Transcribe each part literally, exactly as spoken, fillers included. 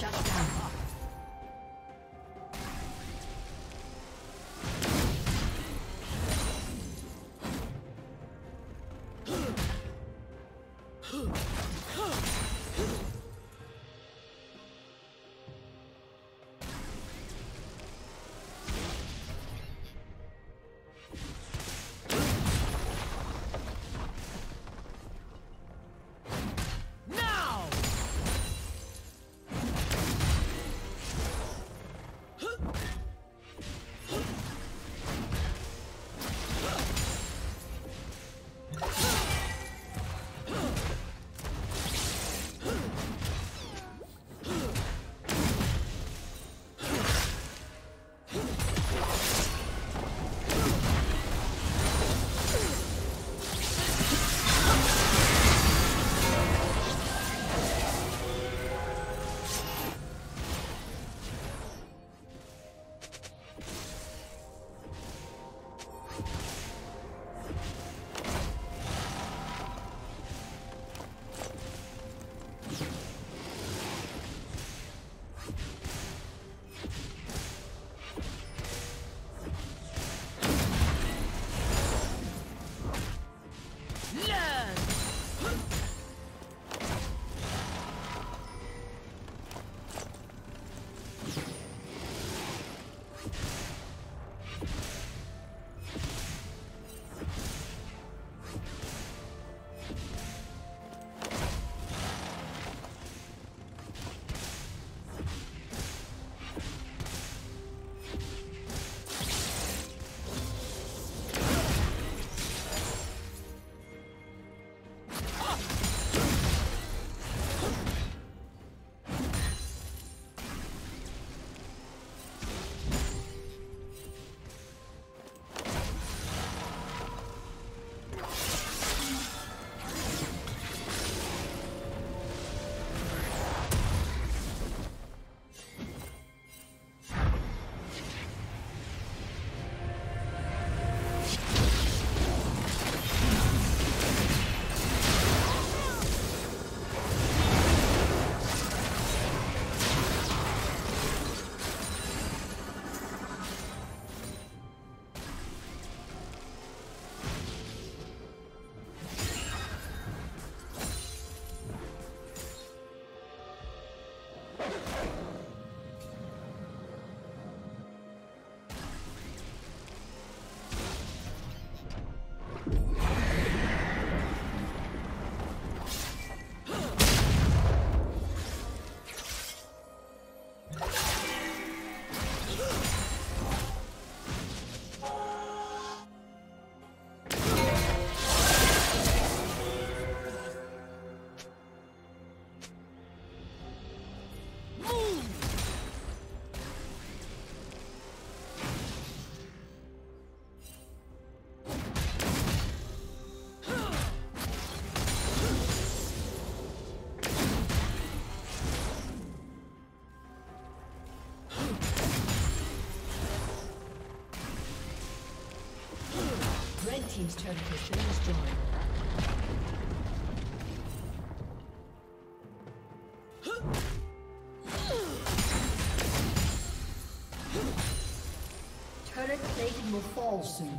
Shut down. Team's turret has been destroyed. Turret plating will fall soon.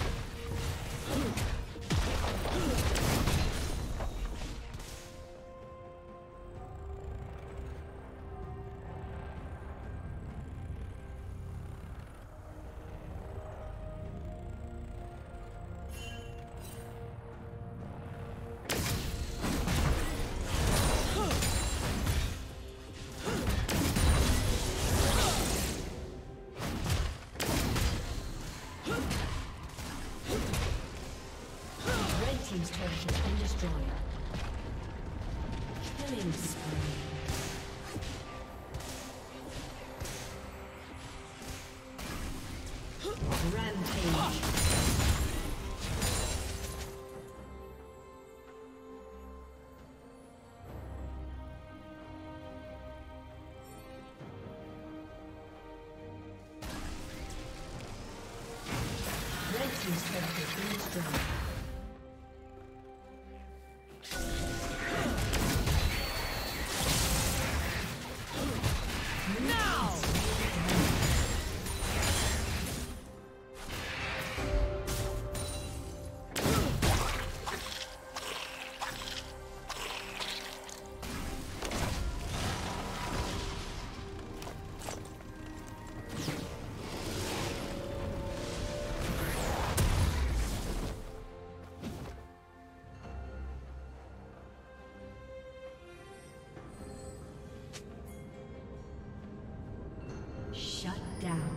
Shut down.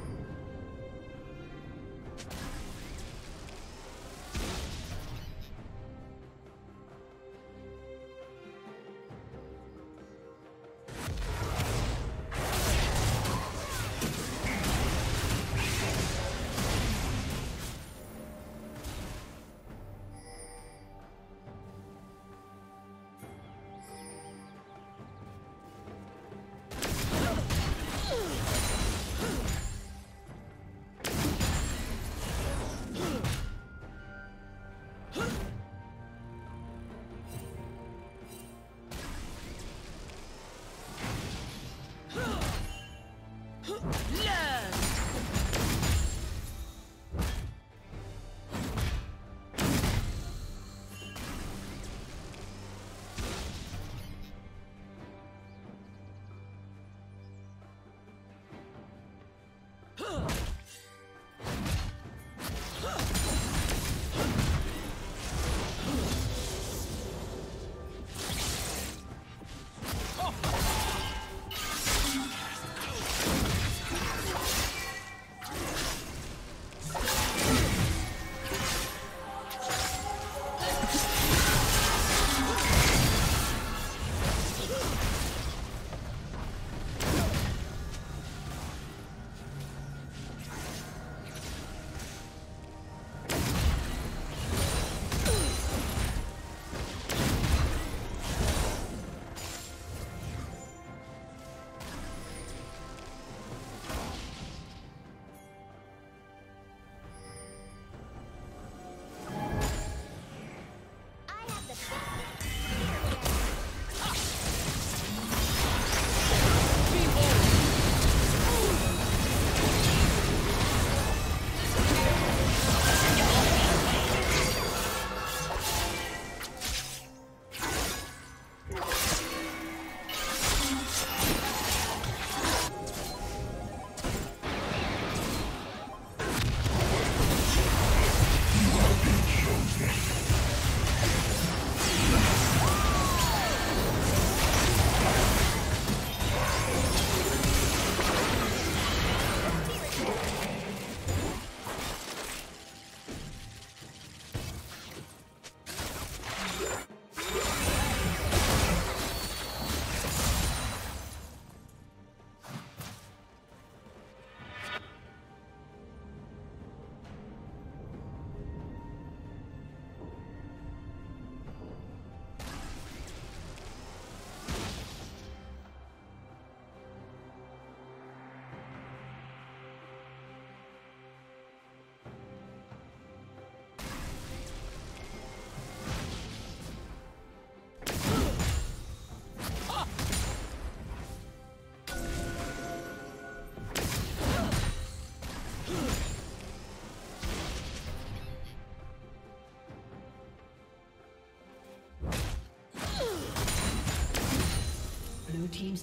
Blue team's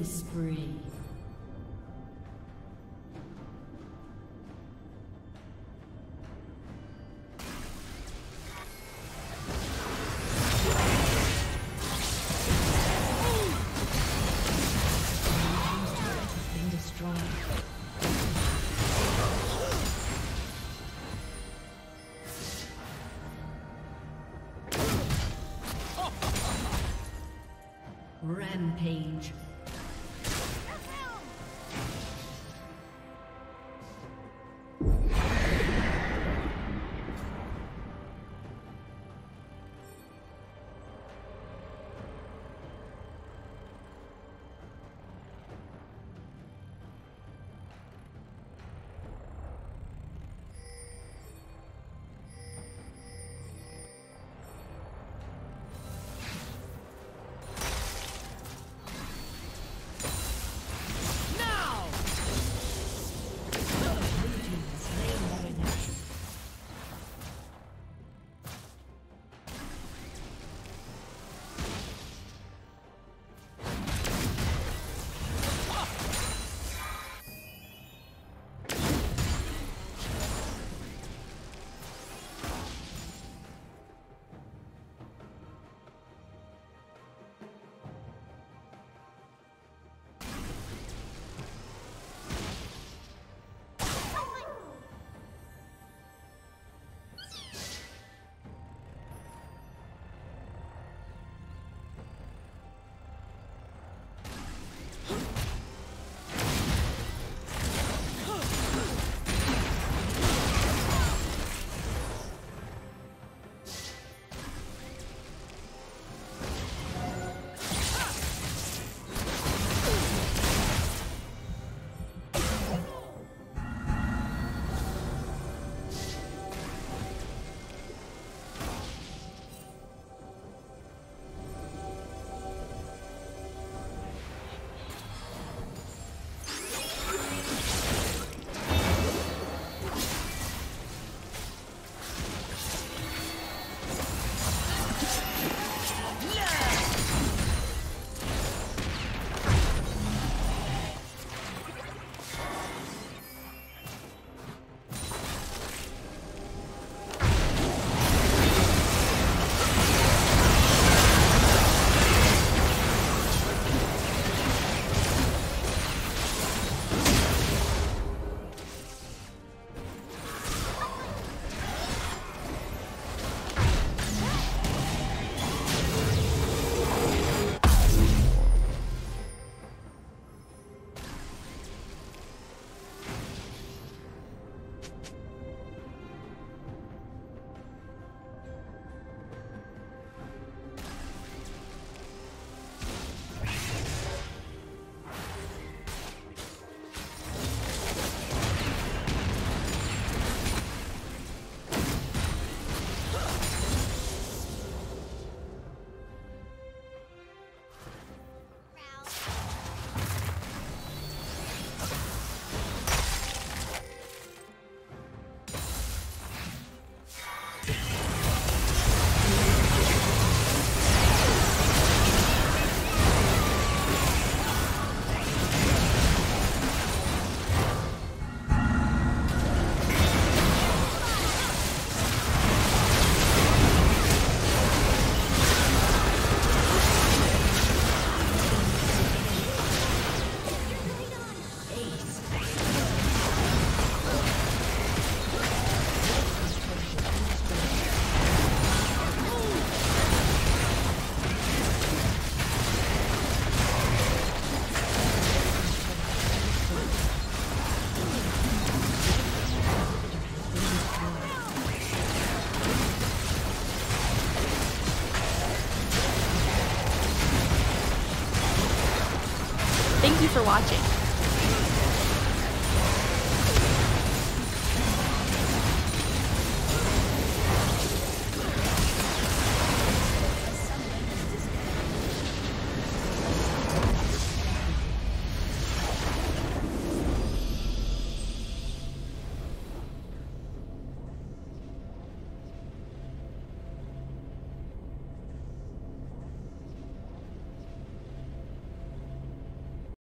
Killing spree. Rampage.